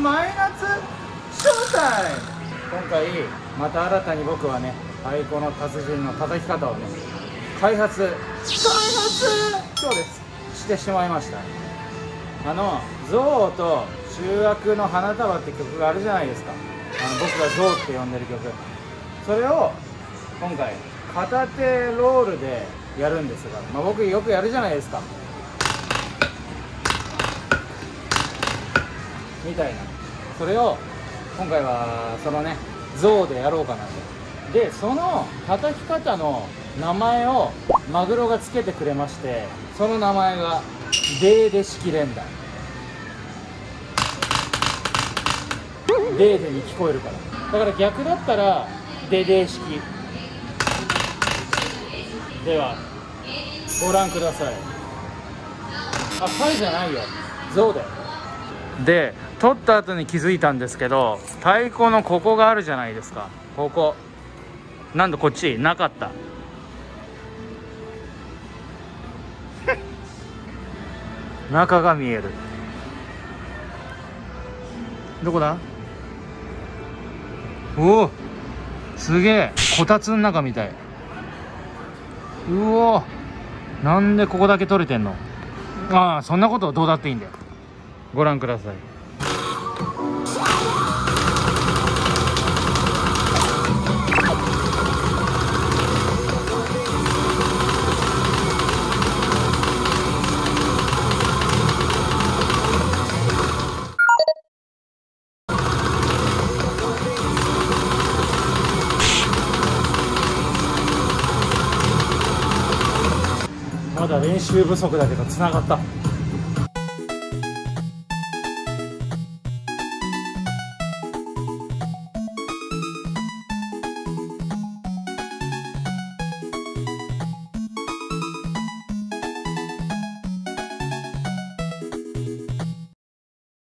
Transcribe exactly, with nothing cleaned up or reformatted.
マイナスショータイム。今回また新たに僕はね、太鼓の達人の叩き方をね開発開発そうですしてしまいました。あの「憎悪と醜悪の花束」って曲があるじゃないですか。あの僕が「憎悪」って呼んでる曲、それを今回片手ロールでやるんですが、まあ、僕よくやるじゃないですかみたいな。それを今回はそのねゾウでやろうかなと。でその叩き方の名前をマグロがつけてくれまして、その名前がデーデ式連弾。デーデに聞こえるから、だから逆だったらデデ式ではご覧ください。あ、サイじゃないよ、ゾウだよ。で取った後に気づいたんですけど、太鼓のここがあるじゃないですか。ここなんだ、こっちなかった。中が見える。どこだ。おおすげえ、こたつの中みたい。うお、なんでここだけ取れてんの。ああ、そんなことどうだっていいんだよ。ご覧ください。まだ練習不足だけどつながった。